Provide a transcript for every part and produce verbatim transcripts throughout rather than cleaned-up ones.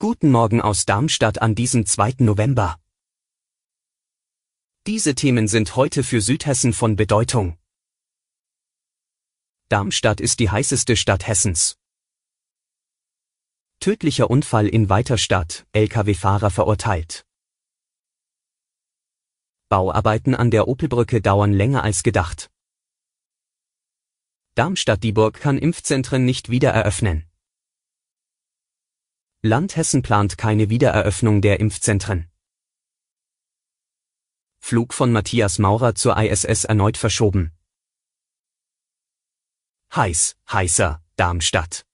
Guten Morgen aus Darmstadt an diesem zweiten November. Diese Themen sind heute für Südhessen von Bedeutung. Darmstadt ist die heißeste Stadt Hessens. Tödlicher Unfall in Weiterstadt, L K W-Fahrer verurteilt. Bauarbeiten an der Opelbrücke dauern länger als gedacht. Darmstadt-Dieburg kann Impfzentren nicht wieder eröffnen. Land Hessen plant keine Wiedereröffnung der Impfzentren. Flug von Matthias Maurer zur I S S erneut verschoben. Heiß, heißer, Darmstadt.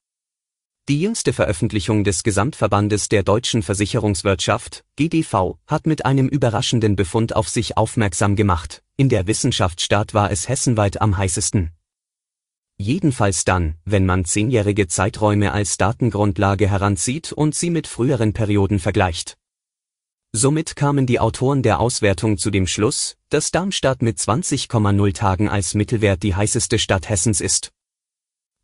Die jüngste Veröffentlichung des Gesamtverbandes der deutschen Versicherungswirtschaft, G D V, hat mit einem überraschenden Befund auf sich aufmerksam gemacht. In der Wissenschaftsstadt war es hessenweit am heißesten. Jedenfalls dann, wenn man zehnjährige Zeiträume als Datengrundlage heranzieht und sie mit früheren Perioden vergleicht. Somit kamen die Autoren der Auswertung zu dem Schluss, dass Darmstadt mit zwanzig Komma null Tagen als Mittelwert die heißeste Stadt Hessens ist.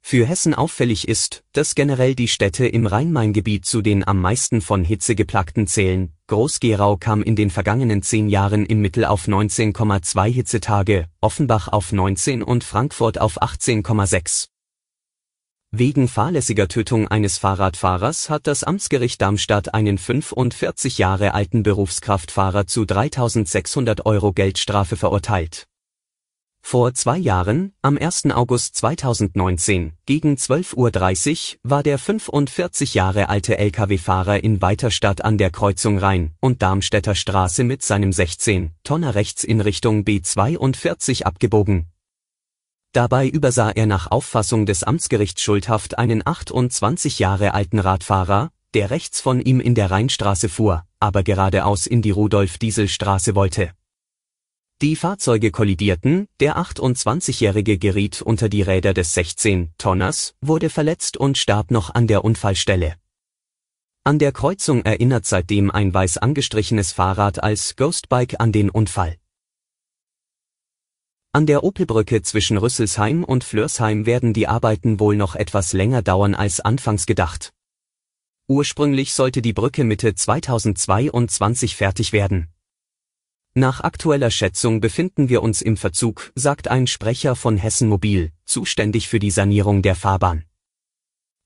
Für Hessen auffällig ist, dass generell die Städte im Rhein-Main-Gebiet zu den am meisten von Hitze geplagten zählen. Groß-Gerau kam in den vergangenen zehn Jahren im Mittel auf neunzehn Komma zwei Hitzetage, Offenbach auf neunzehn und Frankfurt auf achtzehn Komma sechs. Wegen fahrlässiger Tötung eines Fahrradfahrers hat das Amtsgericht Darmstadt einen fünfundvierzig Jahre alten Berufskraftfahrer zu dreitausendsechshundert Euro Geldstrafe verurteilt. Vor zwei Jahren, am ersten August zweitausendneunzehn, gegen zwölf Uhr dreißig, war der fünfundvierzig Jahre alte L K W-Fahrer in Weiterstadt an der Kreuzung Rhein- und Darmstädter Straße mit seinem sechzehn-Tonner rechts in Richtung B zweiundvierzig abgebogen. Dabei übersah er nach Auffassung des Amtsgerichts schuldhaft einen achtundzwanzig Jahre alten Radfahrer, der rechts von ihm in der Rheinstraße fuhr, aber geradeaus in die Rudolf-Diesel-Straße wollte. Die Fahrzeuge kollidierten, der achtundzwanzigjährige geriet unter die Räder des sechzehn-Tonners, wurde verletzt und starb noch an der Unfallstelle. An der Kreuzung erinnert seitdem ein weiß angestrichenes Fahrrad als Ghostbike an den Unfall. An der Opelbrücke zwischen Rüsselsheim und Flörsheim werden die Arbeiten wohl noch etwas länger dauern als anfangs gedacht. Ursprünglich sollte die Brücke Mitte zweitausendzweiundzwanzig fertig werden. Nach aktueller Schätzung befinden wir uns im Verzug, sagt ein Sprecher von Hessen Mobil, zuständig für die Sanierung der Fahrbahn.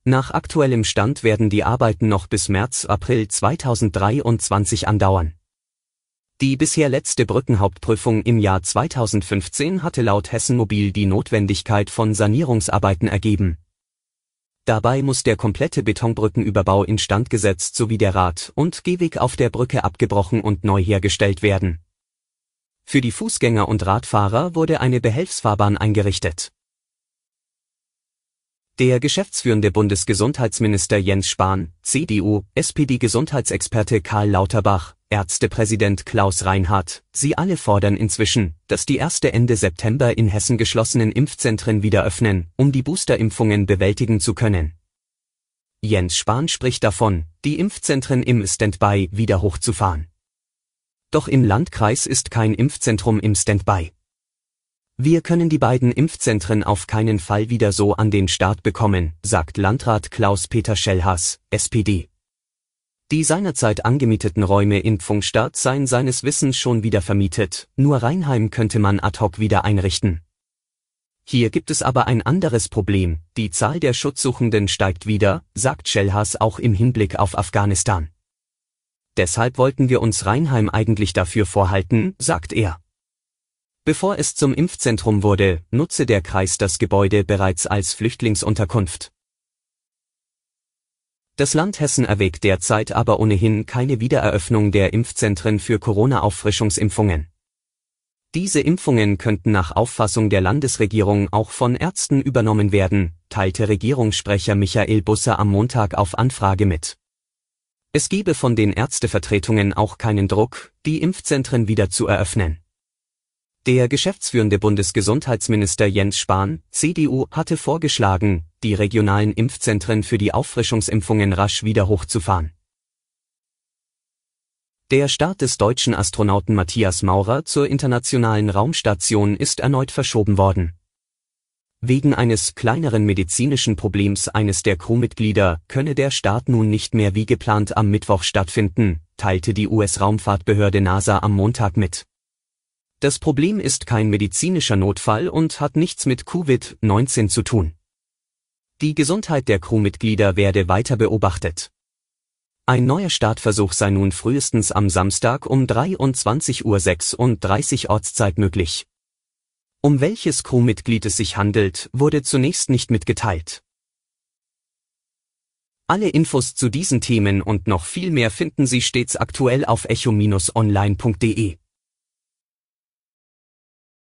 Nach aktuellem Stand werden die Arbeiten noch bis März April zweitausenddreiundzwanzig andauern. Die bisher letzte Brückenhauptprüfung im Jahr zweitausendfünfzehn hatte laut Hessen Mobil die Notwendigkeit von Sanierungsarbeiten ergeben. Dabei muss der komplette Betonbrückenüberbau instand gesetzt sowie der Rad- und Gehweg auf der Brücke abgebrochen und neu hergestellt werden. Für die Fußgänger und Radfahrer wurde eine Behelfsfahrbahn eingerichtet. Der geschäftsführende Bundesgesundheitsminister Jens Spahn, C D U, S P D-Gesundheitsexperte Karl Lauterbach, Ärztepräsident Klaus Reinhardt, sie alle fordern inzwischen, dass die erste Ende September in Hessen geschlossenen Impfzentren wieder öffnen, um die Boosterimpfungen bewältigen zu können. Jens Spahn spricht davon, die Impfzentren im Standby wieder hochzufahren. Doch im Landkreis ist kein Impfzentrum im Standby. Wir können die beiden Impfzentren auf keinen Fall wieder so an den Start bekommen, sagt Landrat Klaus-Peter Schellhaas, S P D. Die seinerzeit angemieteten Räume in Pfungstadt seien seines Wissens schon wieder vermietet, nur Rheinheim könnte man ad hoc wieder einrichten. Hier gibt es aber ein anderes Problem, die Zahl der Schutzsuchenden steigt wieder, sagt Schellhaas auch im Hinblick auf Afghanistan. Deshalb wollten wir uns Rheinheim eigentlich dafür vorhalten, sagt er. Bevor es zum Impfzentrum wurde, nutze der Kreis das Gebäude bereits als Flüchtlingsunterkunft. Das Land Hessen erwägt derzeit aber ohnehin keine Wiedereröffnung der Impfzentren für Corona-Auffrischungsimpfungen. Diese Impfungen könnten nach Auffassung der Landesregierung auch von Ärzten übernommen werden, teilte Regierungssprecher Michael Busser am Montag auf Anfrage mit. Es gebe von den Ärztevertretungen auch keinen Druck, die Impfzentren wieder zu eröffnen. Der geschäftsführende Bundesgesundheitsminister Jens Spahn, C D U, hatte vorgeschlagen, die regionalen Impfzentren für die Auffrischungsimpfungen rasch wieder hochzufahren. Der Start des deutschen Astronauten Matthias Maurer zur internationalen Raumstation ist erneut verschoben worden. Wegen eines kleineren medizinischen Problems eines der Crewmitglieder könne der Start nun nicht mehr wie geplant am Mittwoch stattfinden, teilte die U S-Raumfahrtbehörde NASA am Montag mit. Das Problem ist kein medizinischer Notfall und hat nichts mit Covid neunzehn zu tun. Die Gesundheit der Crewmitglieder werde weiter beobachtet. Ein neuer Startversuch sei nun frühestens am Samstag um dreiundzwanzig Uhr sechsunddreißig Ortszeit möglich. Um welches Crewmitglied es sich handelt, wurde zunächst nicht mitgeteilt. Alle Infos zu diesen Themen und noch viel mehr finden Sie stets aktuell auf echo dash online punkt de.